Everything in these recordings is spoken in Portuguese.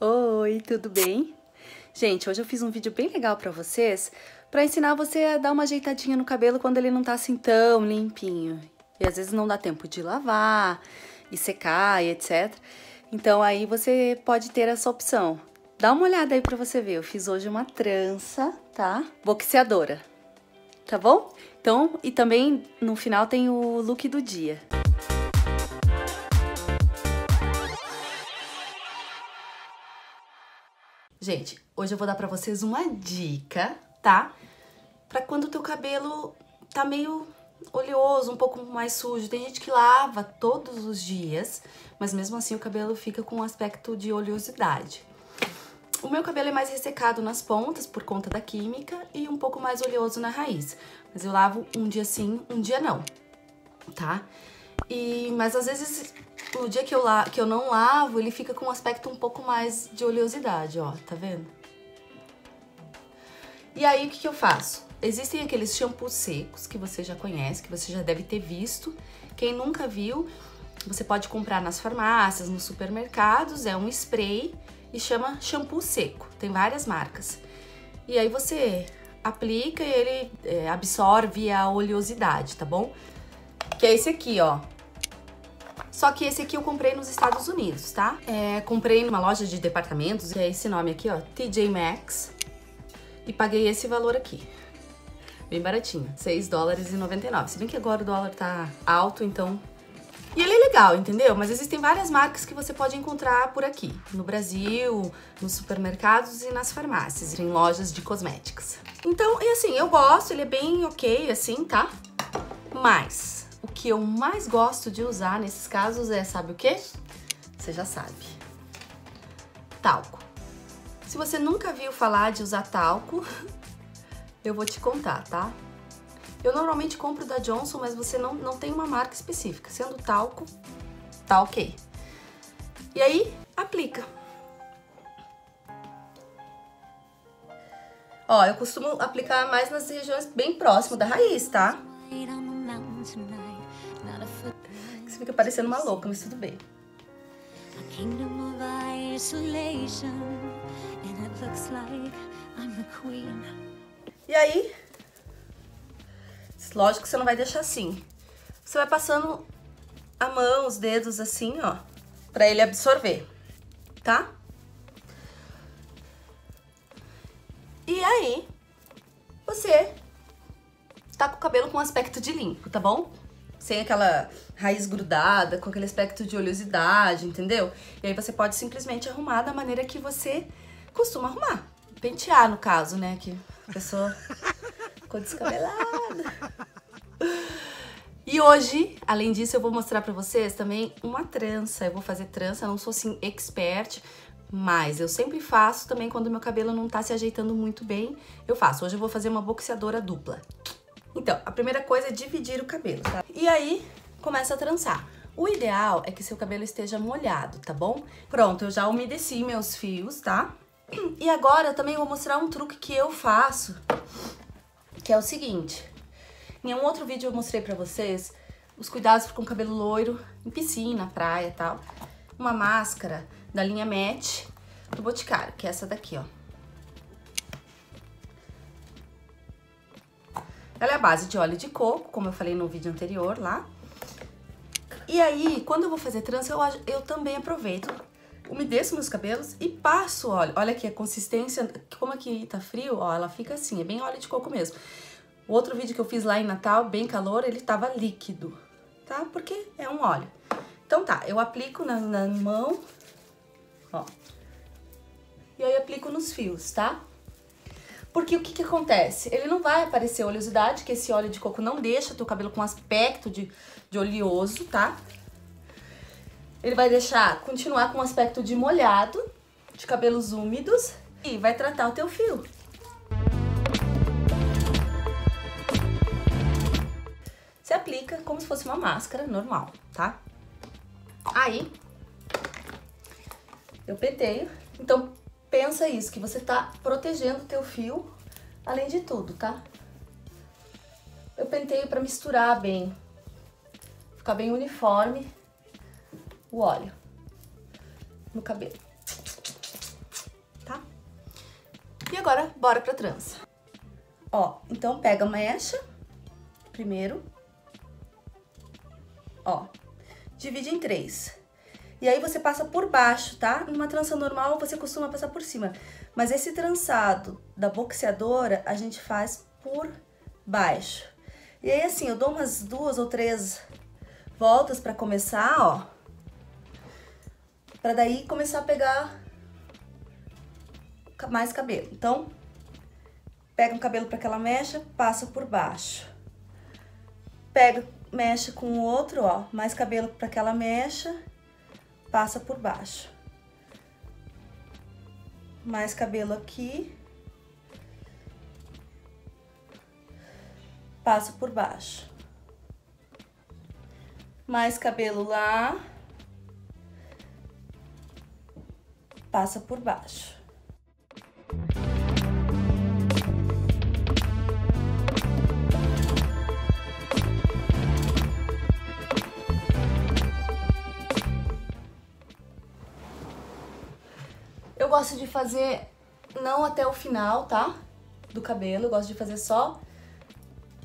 Oi, tudo bem? Gente, hoje eu fiz um vídeo bem legal pra vocês, pra ensinar você a dar uma ajeitadinha no cabelo quando ele não tá assim tão limpinho. E às vezes não dá tempo de lavar, e secar, e etc. Então aí você pode ter essa opção. Dá uma olhada aí pra você ver, eu fiz hoje uma trança, tá? Boxeadora, tá bom? Então, e também no final tem o look do dia. Gente, hoje eu vou dar pra vocês uma dica, tá? Pra quando o teu cabelo tá meio oleoso, um pouco mais sujo. Tem gente que lava todos os dias, mas mesmo assim o cabelo fica com um aspecto de oleosidade. O meu cabelo é mais ressecado nas pontas por conta da química e um pouco mais oleoso na raiz. Mas eu lavo um dia sim, um dia não, tá? Mas às vezes, no dia que eu não lavo, ele fica com um aspecto um pouco mais de oleosidade, ó, tá vendo? E aí, o que que eu faço? Existem aqueles shampoos secos que você já conhece, que você já deve ter visto. Quem nunca viu, você pode comprar nas farmácias, nos supermercados, é um spray e chama shampoo seco, tem várias marcas. E aí você aplica e ele absorve a oleosidade, tá bom? Que é esse aqui, ó. Só que esse aqui eu comprei nos Estados Unidos, tá? Comprei numa loja de departamentos, que é esse nome aqui, ó, TJ Maxx. E paguei esse valor aqui. Bem baratinho, $6,99. Se bem que agora o dólar tá alto, então... E ele é legal, entendeu? Mas existem várias marcas que você pode encontrar por aqui. No Brasil, nos supermercados e nas farmácias, em lojas de cosméticos. Então, e assim, eu gosto, ele é bem ok, assim, tá? Mas... o que eu mais gosto de usar nesses casos é, sabe o quê? Você já sabe. Talco. Se você nunca viu falar de usar talco, eu vou te contar, tá? Eu normalmente compro da Johnson, mas você não tem uma marca específica. Sendo talco, tá ok. E aí, aplica. Ó, eu costumo aplicar mais nas regiões bem próximas da raiz, tá? Você fica parecendo uma louca, mas tudo bem. E aí, lógico que você não vai deixar assim. Você vai passando a mão, os dedos assim, ó, pra ele absorver, tá? E aí, você tá com o cabelo com um aspecto de limpo, tá bom? Sem aquela raiz grudada, com aquele aspecto de oleosidade, entendeu? E aí você pode simplesmente arrumar da maneira que você costuma arrumar. Pentear, no caso, né? Que a pessoa ficou descabelada. E hoje, além disso, eu vou mostrar pra vocês também uma trança. Eu vou fazer trança, não sou assim expert, mas eu sempre faço também quando meu cabelo não tá se ajeitando muito bem. Eu faço. Hoje eu vou fazer uma boxeadora dupla. Então, a primeira coisa é dividir o cabelo, tá? E aí, começa a trançar. O ideal é que seu cabelo esteja molhado, tá bom? Pronto, eu já umedeci meus fios, tá? E agora eu também vou mostrar um truque que eu faço, que é o seguinte. Em um outro vídeo eu mostrei pra vocês os cuidados com o cabelo loiro em piscina, praia e tal. Uma máscara da linha Matte do Boticário, que é essa daqui, ó. Ela é a base de óleo de coco, como eu falei no vídeo anterior lá. E aí, quando eu vou fazer trança, eu também aproveito, umedeço meus cabelos e passo óleo. Olha aqui a consistência, como aqui tá frio, ó, ela fica assim, é bem óleo de coco mesmo. O outro vídeo que eu fiz lá em Natal, bem calor, ele tava líquido, tá? Porque é um óleo. Então tá, eu aplico na mão, ó, e aí aplico nos fios, tá? Porque o que acontece? Ele não vai aparecer oleosidade, que esse óleo de coco não deixa teu cabelo com aspecto de oleoso, tá? Ele vai deixar, continuar com um aspecto de molhado, de cabelos úmidos, e vai tratar o teu fio. Você aplica como se fosse uma máscara normal, tá? Aí, eu penteio, então... Pensa isso, que você tá protegendo o teu fio, além de tudo, tá? Eu penteio pra misturar bem, ficar bem uniforme o óleo no cabelo. E agora, bora pra trança. Ó, então pega a mecha, primeiro. Ó, divide em três. E aí você passa por baixo, tá? Numa trança normal você costuma passar por cima. Mas esse trançado da boxeadora a gente faz por baixo. E aí assim, eu dou umas 2 ou 3 voltas pra começar, ó. Pra daí começar a pegar mais cabelo. Então, pega um cabelo pra aquela mecha, passa por baixo. Pega, mecha com o outro, ó. Mais cabelo pra aquela mecha, passa por baixo. Mais cabelo aqui. Passa por baixo. Mais cabelo lá. Passa por baixo. Eu gosto de fazer não até o final, tá? Do cabelo, eu gosto de fazer só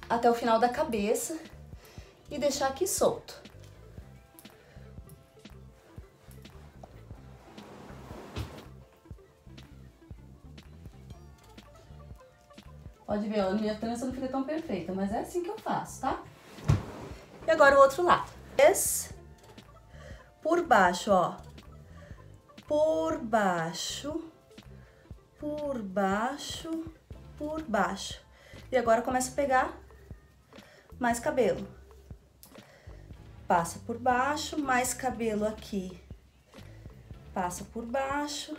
até o final da cabeça e deixar aqui solto. Pode ver, a minha trança não fica tão perfeita, mas é assim que eu faço, tá? E agora o outro lado. Esse, por baixo, ó. Por baixo, por baixo, por baixo. E agora começa a pegar mais cabelo. Passa por baixo, mais cabelo aqui. Passa por baixo.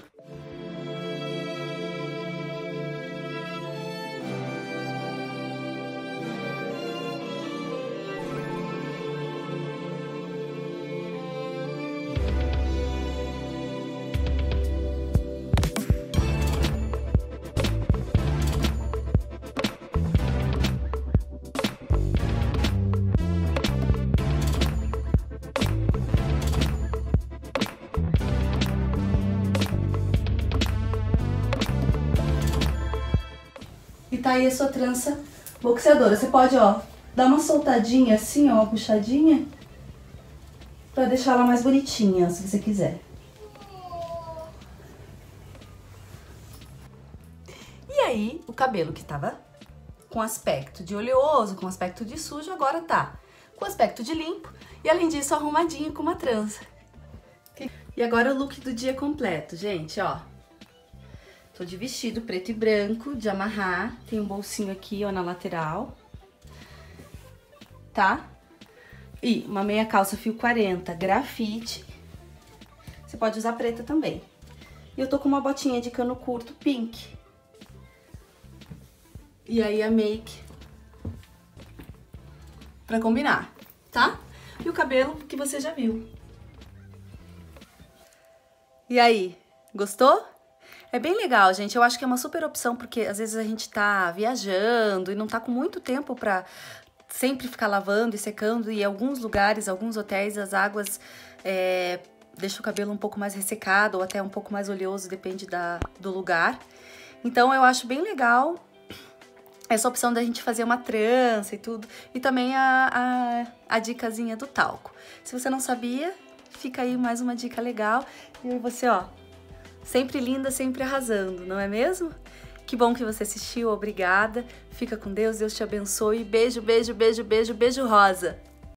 Tá aí a sua trança boxeadora. Você pode, ó, dar uma soltadinha assim, ó, uma puxadinha, pra deixar ela mais bonitinha, se você quiser. E aí, o cabelo que tava com aspecto de oleoso, com aspecto de sujo, agora tá com aspecto de limpo e, além disso, arrumadinho com uma trança. E agora o look do dia completo, gente, ó. Tô de vestido preto e branco, de amarrar. Tem um bolsinho aqui, ó, na lateral. Tá? E uma meia calça fio 40, grafite. Você pode usar preta também. E eu tô com uma botinha de cano curto, pink. E aí a make pra combinar, tá? E o cabelo que você já viu. E aí, gostou? É bem legal, gente. Eu acho que é uma super opção, porque às vezes a gente tá viajando e não tá com muito tempo pra sempre ficar lavando e secando. E em alguns lugares, alguns hotéis, as águas deixam o cabelo um pouco mais ressecado ou até um pouco mais oleoso, depende do lugar. Então eu acho bem legal essa opção da gente fazer uma trança e tudo. E também a dicasinha do talco. Se você não sabia, fica aí mais uma dica legal. E aí você, ó... Sempre linda, sempre arrasando, não é mesmo? Que bom que você assistiu, obrigada. Fica com Deus, Deus te abençoe. Beijo, beijo, beijo, beijo, beijo rosa.